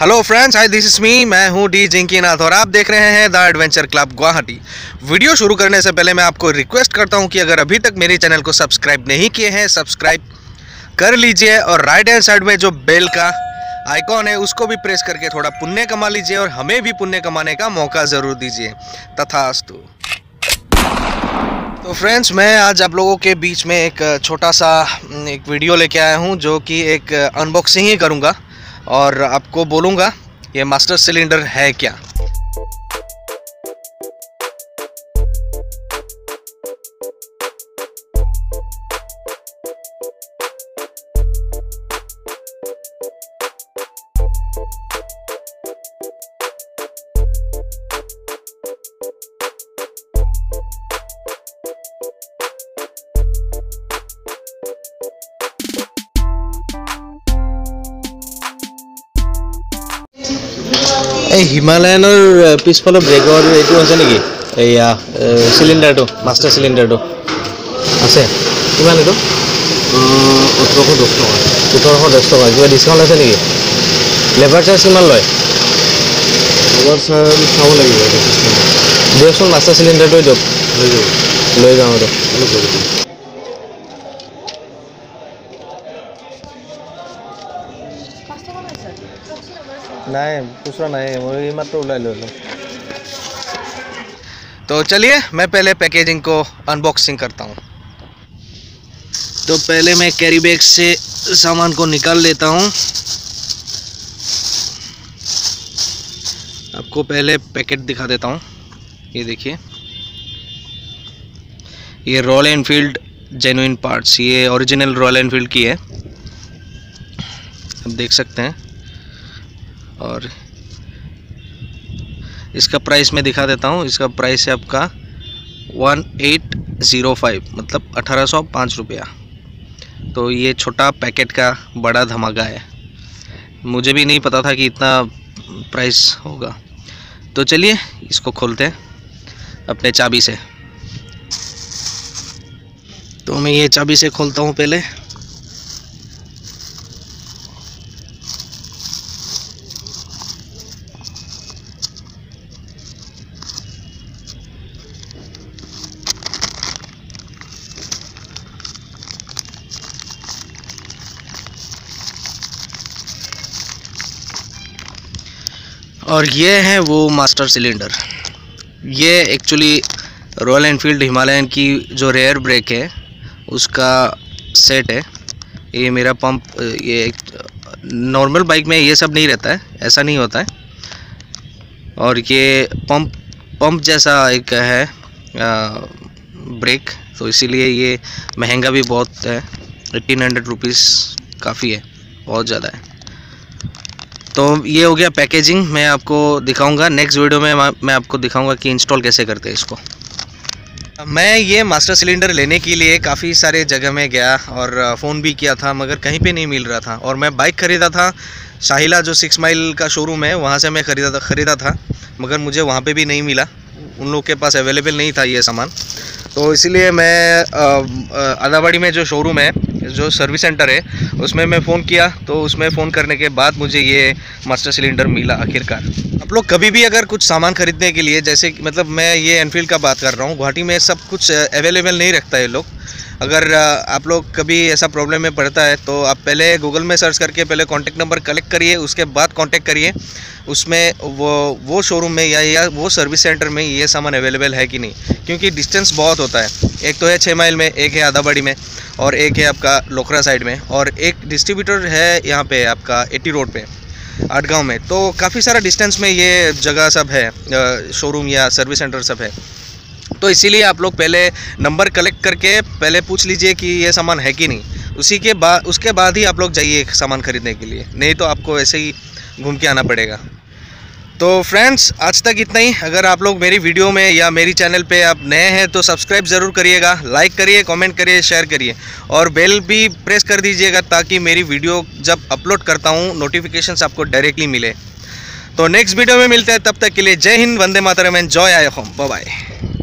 Hello friends, hi, this is me. मैं हूं D जिंकी नाथ और आप देख रहे हैं the adventure club Guwahati. Video शुरू करने से पहले मैं आपको रिक्वेस्ट करता हूं कि अगर अभी तक मेरे चैनल को सब्सक्राइब नहीं किए हैं, सब्सक्राइब कर लीजिए और राइट हैंड साइड में जो बेल का आइकॉन है उसको भी प्रेस करके थोड़ा पुण्य कमा लीजिए और हमें भी पुण्य कमाने का मौका ज़रूर दीजिए। तथास्तु। तो फ्रेंड्स, मैं आज आप लोगों के बीच में एक छोटा सा एक वीडियो लेके आया हूं जो कि एक अनबॉक्सिंग ही करूंगा और आपको बोलूंगा ये मास्टर सिलेंडर है क्या। हिमालयन पिछफाल ब्रेगर यू आज निकी सिलिंडार तो मास्टर सिलिंडार तो आसे किमान एटो 1810 टका क्या डिस्काउंट आसे निकी लेबर चार्ज किमान लय लेबर चार्ज खाव लागिब दियकसोन मास्टर सिलिंडार तो दियक लय जाओ तो नहीं दूसरा नहीं वही मात्र उड़ा लो। तो चलिए मैं पहले पैकेजिंग को अनबॉक्सिंग करता हूँ। तो पहले मैं कैरी बैग से सामान को निकाल लेता हूँ। आपको पहले पैकेट दिखा देता हूँ। ये देखिए, ये रॉयल एनफील्ड जेन्युइन पार्ट्स, ये ओरिजिनल रॉयल एनफील्ड की है, आप देख सकते हैं। और इसका प्राइस मैं दिखा देता हूँ। इसका प्राइस है आपका 1805 मतलब 1805 रुपया। तो ये छोटा पैकेट का बड़ा धमाका है, मुझे भी नहीं पता था कि इतना प्राइस होगा। तो चलिए इसको खोलते हैं अपने चाबी से। तो मैं ये चाबी से खोलता हूँ पहले। और ये है वो मास्टर सिलेंडर। ये एक्चुअली रॉयल एनफील्ड हिमालयन की जो रेयर ब्रेक है उसका सेट है। ये मेरा पंप, ये नॉर्मल बाइक में ये सब नहीं रहता है, ऐसा नहीं होता है। और ये पंप जैसा एक है ब्रेक, तो इसीलिए ये महंगा भी बहुत है। 1800 रुपीज़ काफ़ी है, बहुत ज़्यादा है। तो ये हो गया पैकेजिंग। मैं आपको दिखाऊंगा नेक्स्ट वीडियो में, मैं आपको दिखाऊंगा कि इंस्टॉल कैसे करते हैं इसको। मैं ये मास्टर सिलेंडर लेने के लिए काफ़ी सारे जगह में गया और फ़ोन भी किया था मगर कहीं पे नहीं मिल रहा था। और मैं बाइक ख़रीदा था शाहिला, जो 6 माइल का शोरूम है, वहाँ से मैं ख़रीदा था मगर मुझे वहाँ पर भी नहीं मिला। उन लोग के पास अवेलेबल नहीं था ये सामान। तो इसीलिए मैं आंदाबाड़ी में जो शोरूम है, जो सर्विस सेंटर है, उसमें मैं फ़ोन किया। तो उसमें फ़ोन करने के बाद मुझे ये मास्टर सिलेंडर मिला आखिरकार। आप लोग कभी भी अगर कुछ सामान खरीदने के लिए, जैसे मतलब मैं ये एनफील्ड का बात कर रहा हूँ, गुवाहाटी में सब कुछ अवेलेबल नहीं रखता है लोग। अगर आप लोग कभी ऐसा प्रॉब्लम में पड़ता है तो आप पहले गूगल में सर्च करके पहले कॉन्टैक्ट नंबर कलेक्ट करिए, उसके बाद कॉन्टैक्ट करिए उसमें वो शोरूम में या वो सर्विस सेंटर में ये सामान अवेलेबल है कि नहीं, क्योंकि डिस्टेंस बहुत होता है। एक तो है 6 माइल में, एक है आंदाबाड़ी में और एक है आपका लोखरा साइड में, और एक डिस्ट्रीब्यूटर है यहाँ पे आपका 80 रोड पे आठगाँव में। तो काफ़ी सारा डिस्टेंस में ये जगह सब है, शोरूम या सर्विस सेंटर सब है। तो इसीलिए आप लोग पहले नंबर कलेक्ट करके पहले पूछ लीजिए कि ये सामान है कि नहीं, उसके बाद ही आप लोग जाइए सामान खरीदने के लिए, नहीं तो आपको ऐसे ही घूम के आना पड़ेगा। तो फ्रेंड्स, आज तक इतना ही। अगर आप लोग मेरी वीडियो में या मेरी चैनल पे आप नए हैं तो सब्सक्राइब ज़रूर करिएगा, लाइक करिए, कमेंट करिए, शेयर करिए और बेल भी प्रेस कर दीजिएगा ताकि मेरी वीडियो जब अपलोड करता हूँ नोटिफिकेशंस आपको डायरेक्टली मिले। तो नेक्स्ट वीडियो में मिलते हैं, तब तक के लिए जय हिंद, वंदे मातरम, एंजॉय आए होम, बाय बाय।